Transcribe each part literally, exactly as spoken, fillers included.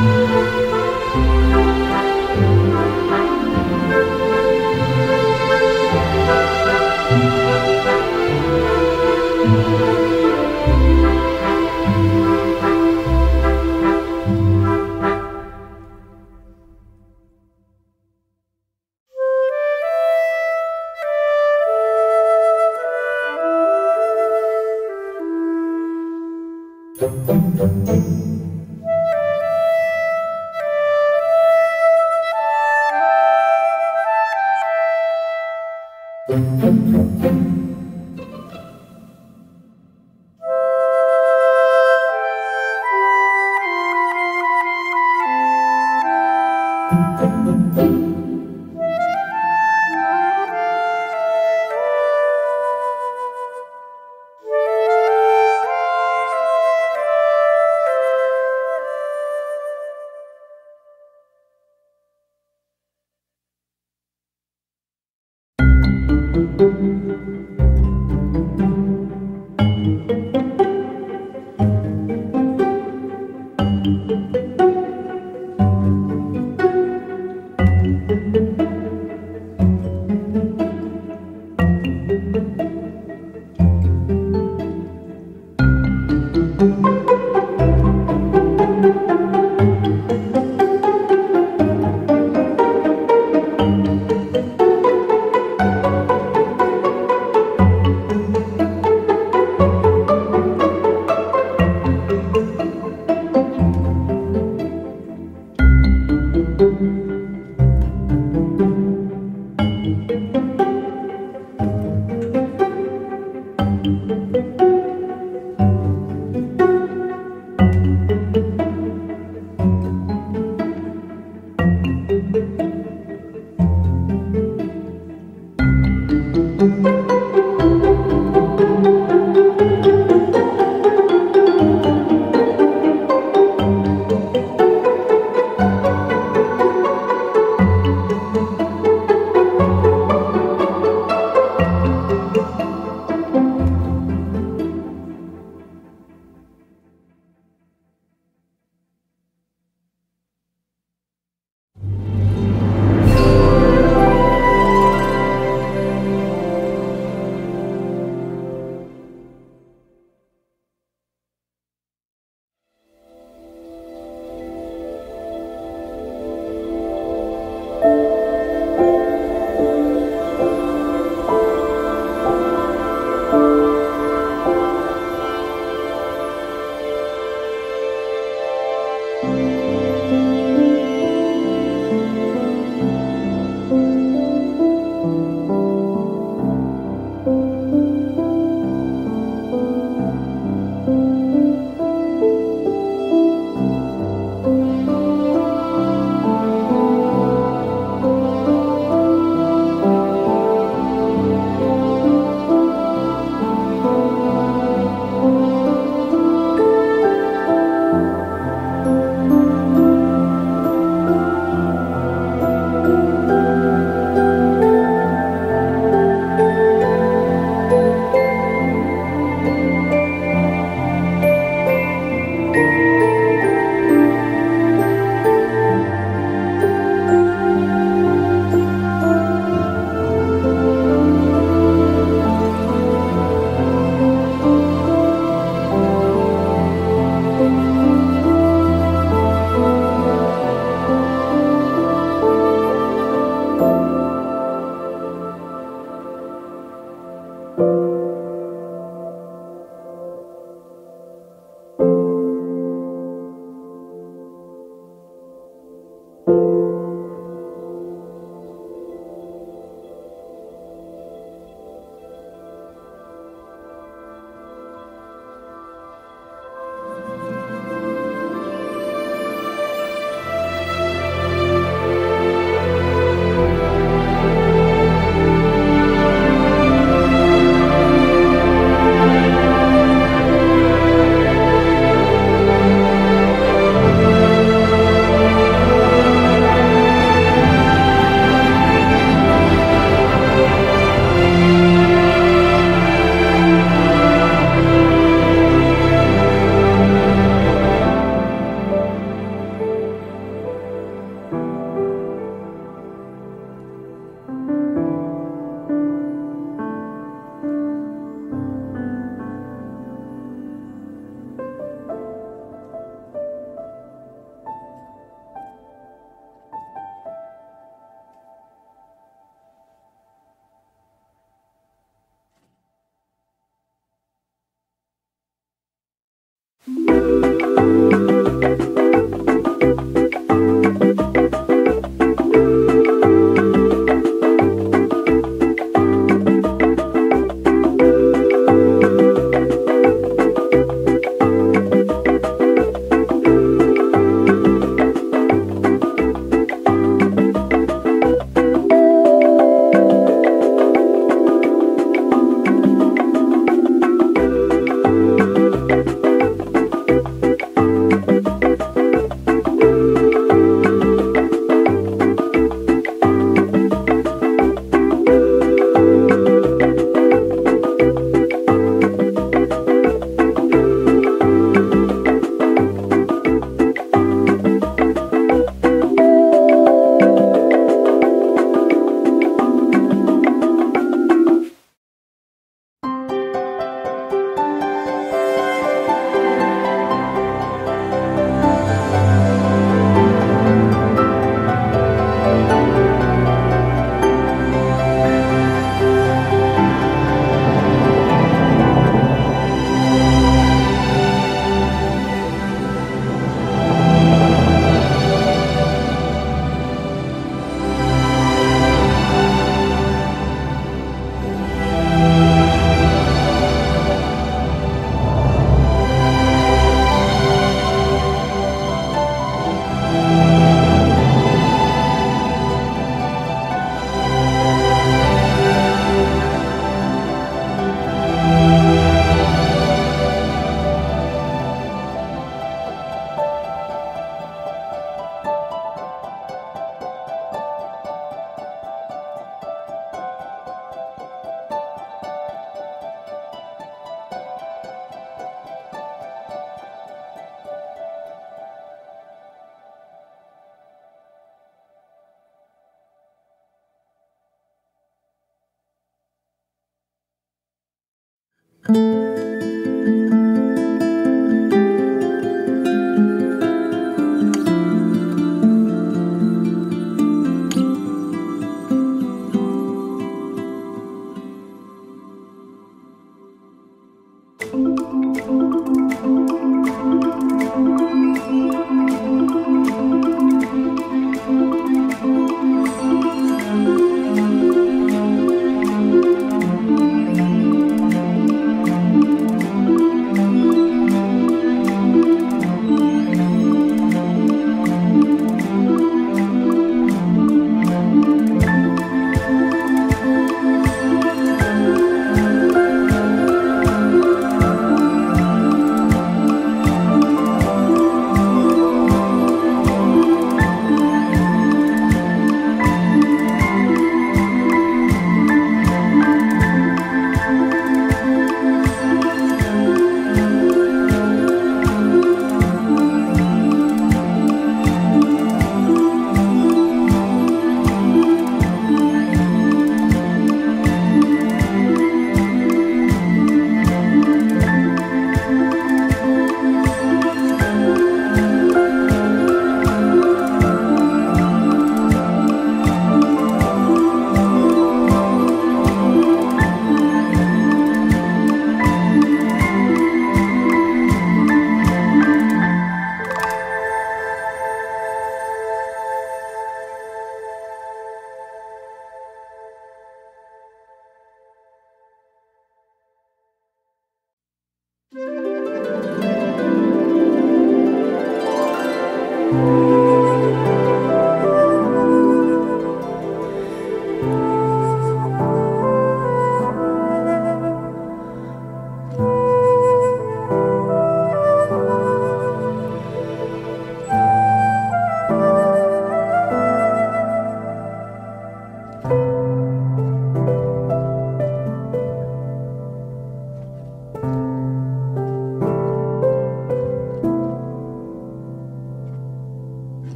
Thank you.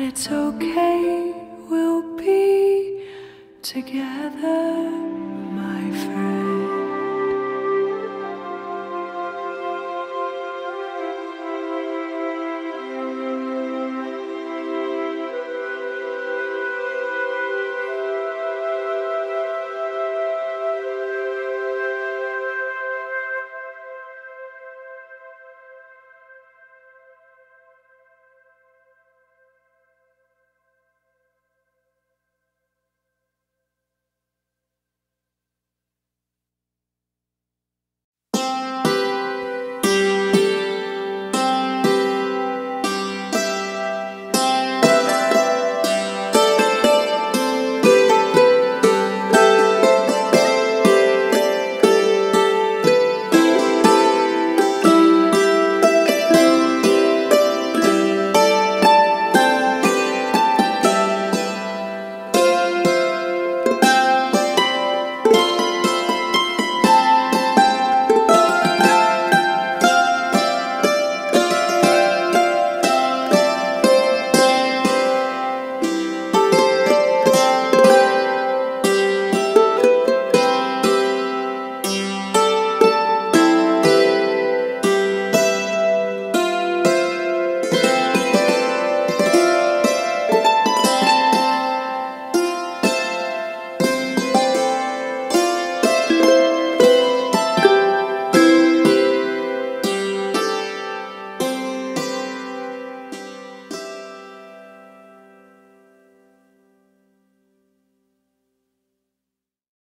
It's okay, we'll be together.